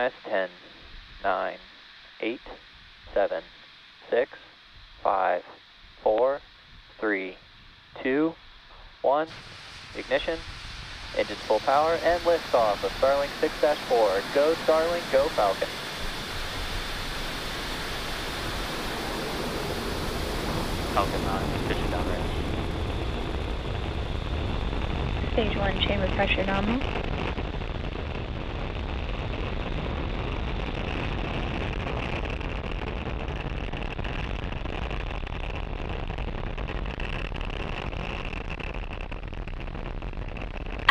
EMS 10, 9, 8, 7, 6, 5, 4, 3, 2, 1, ignition, engines full power, and liftoff of Starlink 6-4. Go Starlink, go Falcon. Falcon 9, position down there. Stage 1, chamber pressure nominal.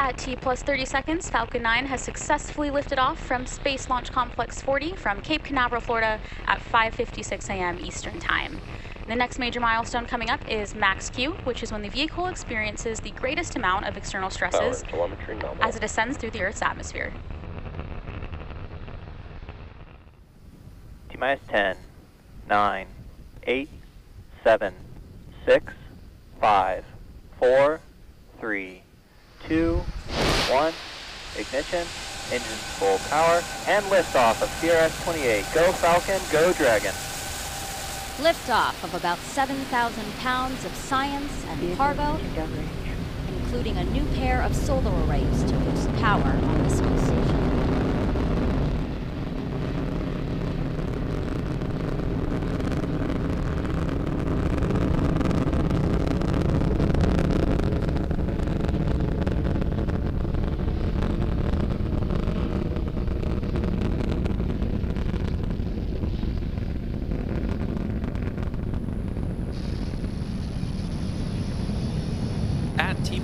At T plus 30 seconds, Falcon 9 has successfully lifted off from Space Launch Complex 40 from Cape Canaveral, Florida at 5:56 a.m. Eastern Time. The next major milestone coming up is max Q, which is when the vehicle experiences the greatest amount of external stresses as it ascends through the Earth's atmosphere. T minus 10, 9, 8, 7, 6, 5, 4, 3, 2, 1, ignition, engines full power, and liftoff of CRS-28. Go Falcon, go Dragon. Liftoff of about 7,000 pounds of science and cargo, including a new pair of solar arrays to boost power on the space station.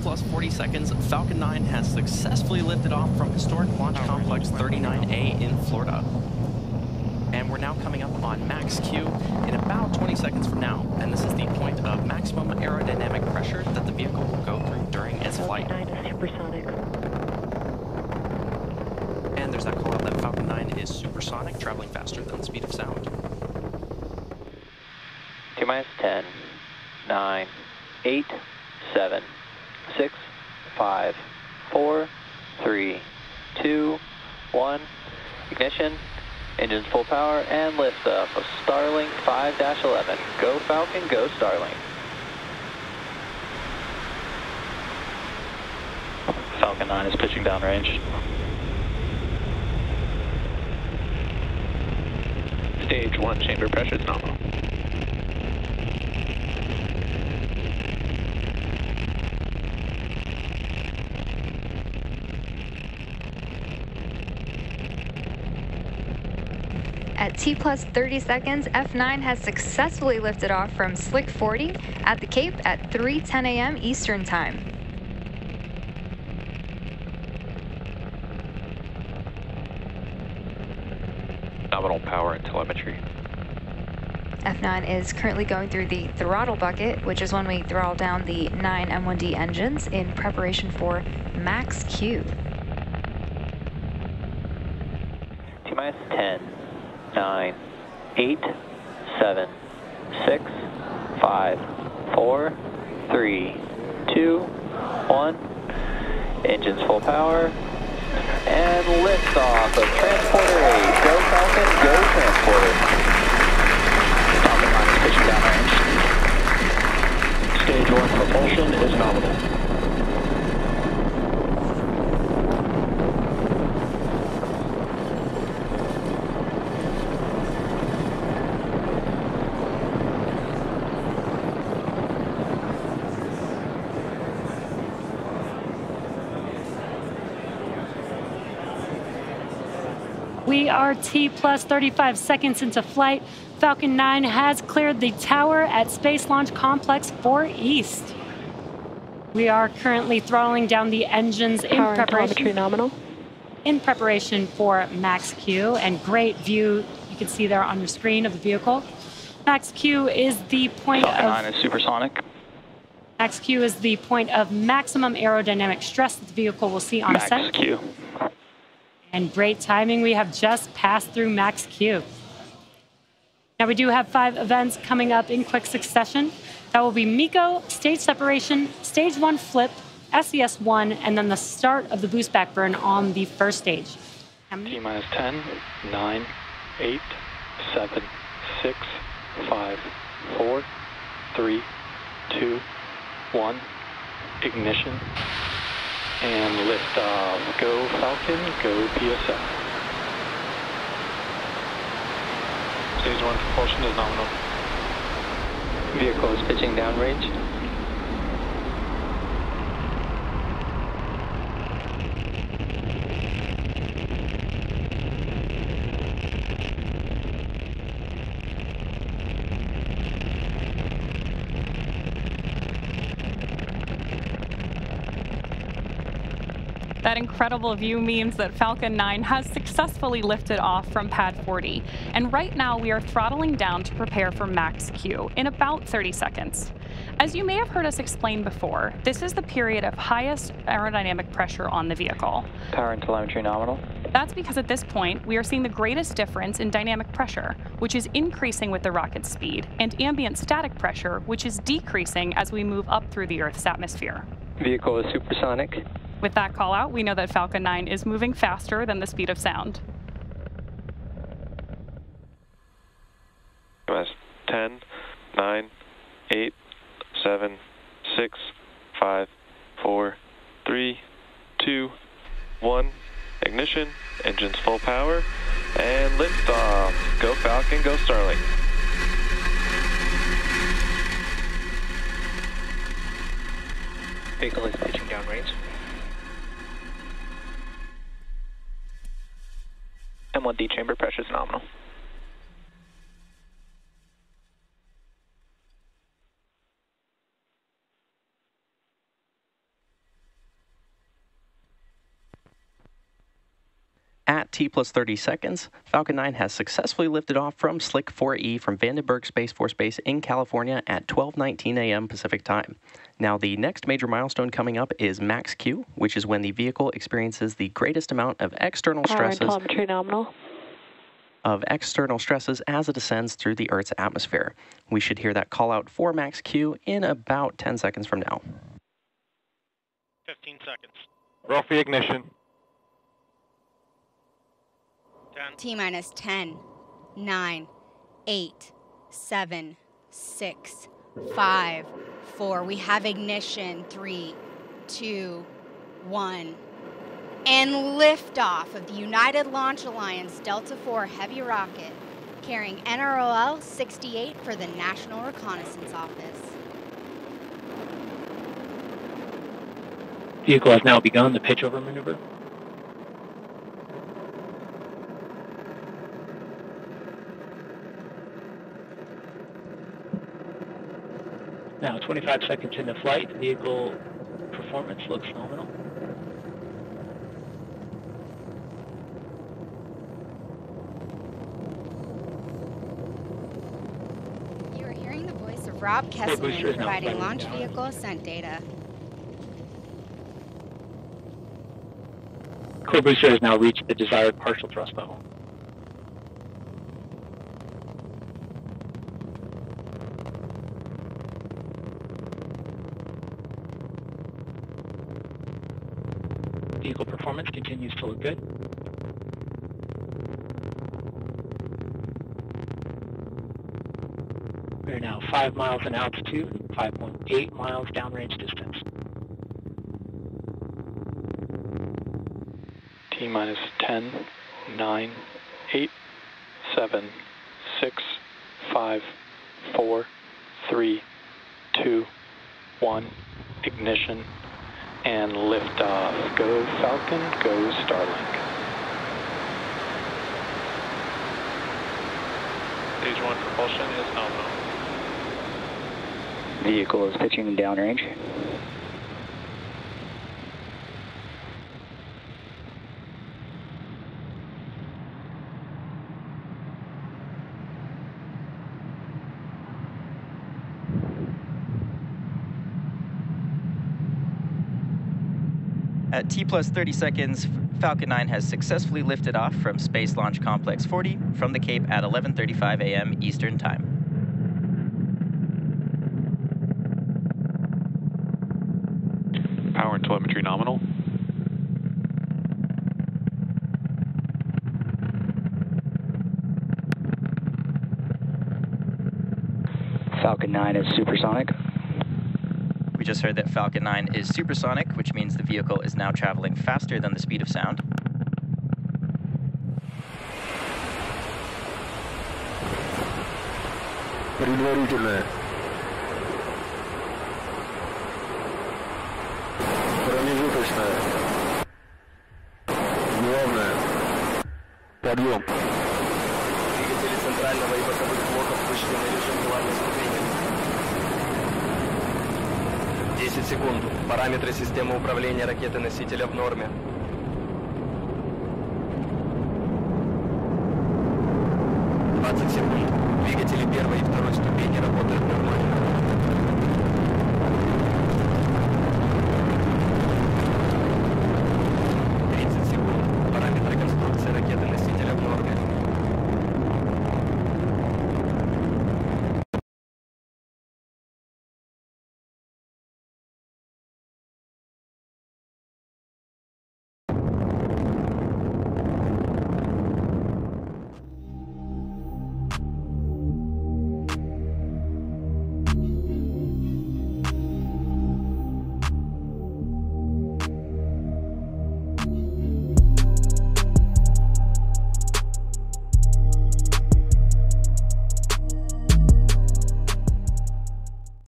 Plus 40 seconds, Falcon 9 has successfully lifted off from historic Launch Complex 39A in Florida. And we're now coming up on max Q in about 20 seconds from now, and this is the point of maximum aerodynamic pressure that the vehicle will go through during its flight. And there's that call out that Falcon 9 is supersonic, traveling faster than the speed of sound. T minus 10, 9, 8, 7. 6, 5, 4, 3, 2, 1, ignition, engines full power, and lift up of Starlink 5-11. Go Falcon, go Starlink. Falcon 9 is pitching downrange. Stage 1, chamber pressure is nominal. At T plus 30 seconds, F9 has successfully lifted off from Slick 40 at the Cape at 3:10 a.m. Eastern Time. Nominal power and telemetry. F9 is currently going through the throttle bucket, which is when we throttle down the 9 M1D engines in preparation for max Q. T minus 10. 9, 8, 7, 6, 5, 4, 3, 2, 1. Engines full power. And liftoff of Transporter 8. Go Falcon, go Transporter. Falcon 9 is pitching downrange. Stage 1 propulsion is nominal. We are T plus 35 seconds into flight. Falcon 9 has cleared the tower at Space Launch Complex 4 East. We are currently throttling down the engines in preparation for max Q, and great view you can see there on your screen of the vehicle. Max Q is the point Falcon 9 is supersonic. Max Q is the point of maximum aerodynamic stress that the vehicle will see on ascent. Max Q. And great timing, we have just passed through max Q. Now we do have 5 events coming up in quick succession. That will be MECO, stage separation, stage 1 flip, SES 1, and then the start of the boost back burn on the first stage. T minus 10, 9, 8, 7, 6, 5, 4, 3, 2, 1, ignition, and liftoff. Go Falcon, go PSF. Stage 1 propulsion is nominal. Vehicle is pitching downrange. That incredible view means that Falcon 9 has successfully lifted off from pad 40. And right now we are throttling down to prepare for max Q in about 30 seconds. As you may have heard us explain before, this is the period of highest aerodynamic pressure on the vehicle. Power and telemetry nominal. That's because at this point we are seeing the greatest difference in dynamic pressure, which is increasing with the rocket's speed, and ambient static pressure, which is decreasing as we move up through the Earth's atmosphere. Vehicle is supersonic. With that call out, we know that Falcon 9 is moving faster than the speed of sound. That's 10, 9, 8, 7, 6, 5, 4, 3, 2, 1. Ignition, engines full power, and liftoff. Go Falcon, go Starlink. Vehicle is pitching downrange. M1D chamber pressure is nominal. At T plus 30 seconds, Falcon 9 has successfully lifted off from Slick 4E from Vandenberg Space Force Base in California at 12:19 a.m. Pacific time. Now the next major milestone coming up is max Q, which is when the vehicle experiences the greatest amount of external stresses. Power and telemetry nominal. Of external stresses as it descends through the Earth's atmosphere. We should hear that call out for max Q in about 10 seconds from now. 15 seconds. Roll for ignition. 10. T minus 10, 9, 8, 7, 6, 5, 4. We have ignition. 3, 2, 1. And liftoff of the United Launch Alliance Delta IV Heavy rocket carrying NROL-68 for the National Reconnaissance Office. Vehicle has now begun the pitch over maneuver. Now, 25 seconds into flight, vehicle performance looks nominal. You are hearing the voice of Rob Kessler providing launch vehicle ascent data. Core booster has now reached the desired partial thrust level. Vehicle performance continues to look good. We are now 5 miles in altitude, 5.8 miles downrange distance. T minus 10, 9, 8, 7, 6, 5, 4, 3, 2, 1, ignition. And liftoff. Go Falcon, go Starlink. Stage 1 propulsion is nominal. Vehicle is pitching downrange. At T plus 30 seconds, Falcon 9 has successfully lifted off from Space Launch Complex 40 from the Cape at 11:35 a.m. Eastern Time. Power and telemetry nominal. Falcon 9 is supersonic. We just heard that Falcon 9 is supersonic, which means the vehicle is now traveling faster than the speed of sound. Ready to land. Подъем. Двигатели центрального и боковых блоков вышли на режим плавной ступени. 10 секунд. Параметры системы управления ракеты-носителя в норме. Двигатели первой и второй ступени